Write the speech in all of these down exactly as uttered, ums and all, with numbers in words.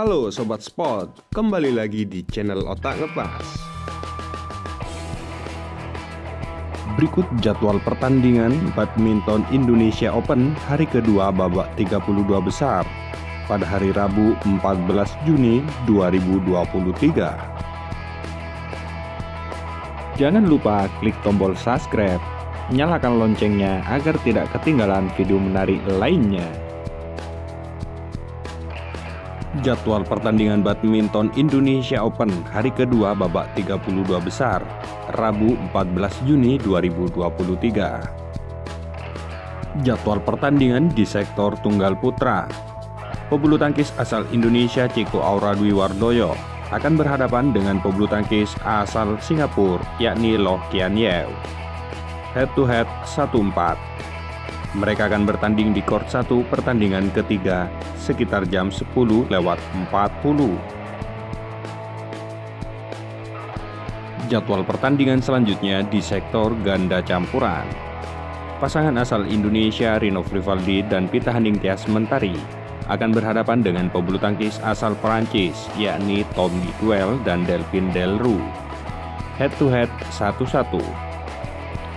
Halo Sobat Sport, kembali lagi di channel Otak Ngepas. Berikut jadwal pertandingan Badminton Indonesia Open hari kedua babak tiga puluh dua besar pada hari Rabu empat belas Juni dua ribu dua puluh tiga. Jangan lupa klik tombol subscribe, nyalakan loncengnya agar tidak ketinggalan video menarik lainnya. Jadwal pertandingan badminton Indonesia Open hari kedua babak tiga puluh dua besar, Rabu empat belas Juni dua ribu dua puluh tiga. Jadwal pertandingan di sektor tunggal putra. Pebulu tangkis asal Indonesia Chico Aura Dwiwardoyo akan berhadapan dengan pebulu tangkis asal Singapura yakni Loh Kean Yew. Head to head satu empat. Mereka akan bertanding di court satu pertandingan ketiga sekitar jam sepuluh lewat empat puluh. Jadwal pertandingan selanjutnya di sektor ganda campuran. Pasangan asal Indonesia Rino Frivaldi dan Pitha Ningtias Mentari akan berhadapan dengan pebulu tangkis asal Perancis yakni Tom Dewell dan Delvin Del Rue. Head to head satu satu.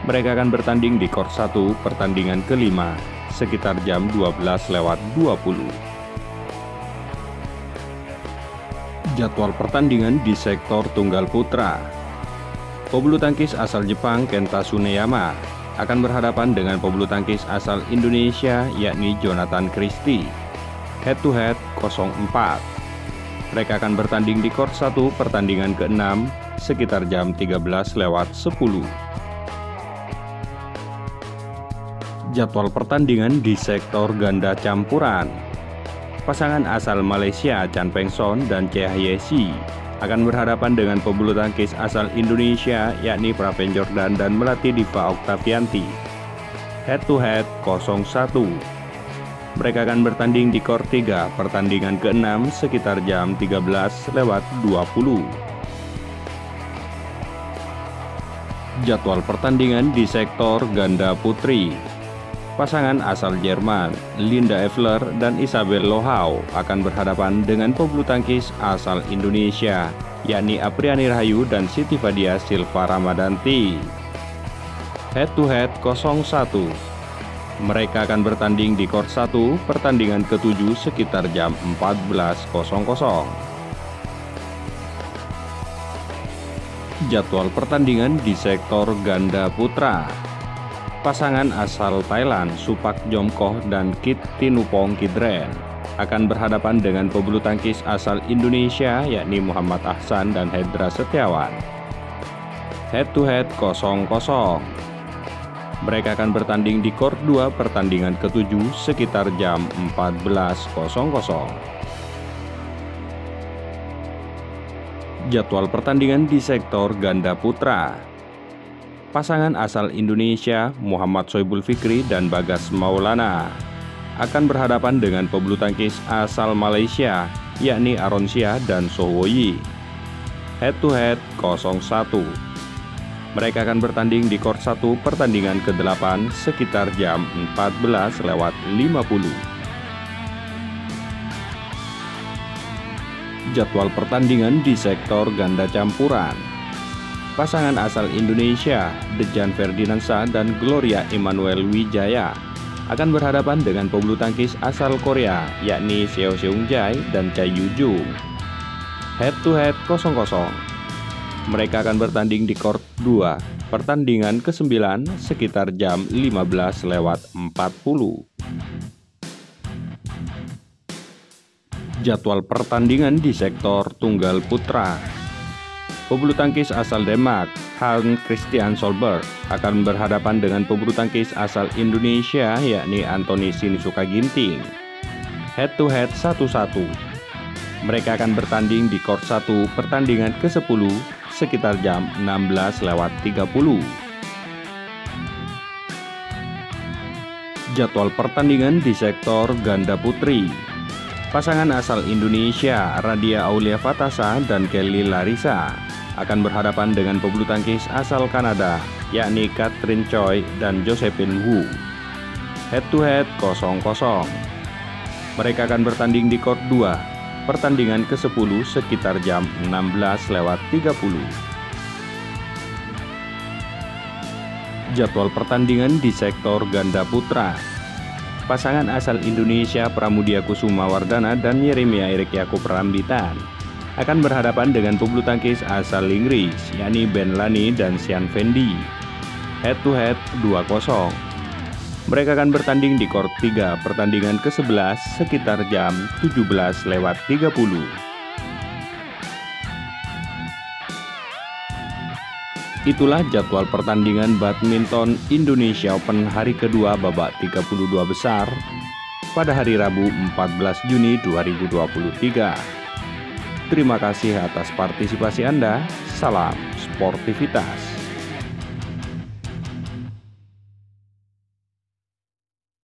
Mereka akan bertanding di court satu pertandingan kelima sekitar jam dua belas lewat dua puluh. Jadwal pertandingan di sektor tunggal putra. Pebulu tangkis asal Jepang Kenta Suneyama akan berhadapan dengan pebulu tangkis asal Indonesia yakni Jonathan Christie. Head to head nol empat. Mereka akan bertanding di court satu pertandingan keenam sekitar jam tiga belas lewat sepuluh. Jadwal pertandingan di sektor ganda campuran. Pasangan asal Malaysia Chan Peng Soon dan Cheah Yee Si akan berhadapan dengan pebulu tangkis asal Indonesia yakni Praveen Jordan dan Melati Diva Octavianti. Head to head nol satu. Mereka akan bertanding di court tiga pertandingan keenam sekitar jam tiga belas lewat dua puluh. Jadwal pertandingan di sektor ganda putri. Pasangan asal Jerman, Linda Ewerler dan Isabel Lohau akan berhadapan dengan pebulu tangkis asal Indonesia, yakni Apriyani Rahayu dan Siti Fadia Silvaramadanti. Head to head nol satu. Mereka akan bertanding di court satu pertandingan ketujuh sekitar jam empat belas. Jadwal pertandingan di sektor ganda putra. Pasangan asal Thailand Supak Jomkoh dan Kittinupong Kidren akan berhadapan dengan pebulu tangkis asal Indonesia yakni Muhammad Ahsan dan Hendra Setiawan. Head to head nol nol. Mereka akan bertanding di court dua pertandingan ketujuh sekitar jam empat belas. Jadwal pertandingan di sektor ganda putra. Pasangan asal Indonesia Muhammad Soibul Fikri dan Bagas Maulana akan berhadapan dengan pebulu tangkis asal Malaysia yakni Aaron Sia dan Sowoyi. Head to head nol satu. Mereka akan bertanding di court satu pertandingan kedelapan sekitar jam empat belas lewat lima puluh. Jadwal pertandingan di sektor ganda campuran. Pasangan asal Indonesia Dejan Ferdinandsa dan Gloria Emanuel Wijaya akan berhadapan dengan pebulu tangkis asal Korea yakni Seo Xio Seung Jai dan Cha Yu Jung. Head to head nol nol. Mereka akan bertanding di court dua pertandingan kesembilan sekitar jam lima belas lewat empat puluh. Jadwal pertandingan di sektor tunggal putra. Pebulu tangkis asal Denmark Hans Christian Solberg akan berhadapan dengan pebulu tangkis asal Indonesia yakni Anthony Sinisuka Ginting. Head to head satu satu. Mereka akan bertanding di court satu pertandingan ke sepuluh sekitar jam enam belas lewat tiga puluh. Jadwal pertandingan di sektor ganda putri. Pasangan asal Indonesia Radia Aulia Fatasa dan Kelly Larissa akan berhadapan dengan pebulu tangkis asal Kanada yakni Catherine Choi dan Josephine Wu. Head to head nol nol. Mereka akan bertanding di court dua pertandingan ke sepuluh sekitar jam enam belas lewat tiga puluh. Jadwal pertandingan di sektor ganda putra. Pasangan asal Indonesia Pramudia Kusuma Wardana dan Yeremia Erik Yakub Rambitan akan berhadapan dengan pebulu tangkis asal Inggris, yakni Ben Lani dan Sean Fendi. Head to head dua kosong. Mereka akan bertanding di court tiga pertandingan ke sebelas sekitar jam tujuh belas lewat tiga puluh. Itulah jadwal pertandingan badminton Indonesia Open hari kedua babak tiga puluh dua besar pada hari Rabu empat belas Juni dua ribu dua puluh tiga. Terima kasih atas partisipasi Anda. Salam sportivitas.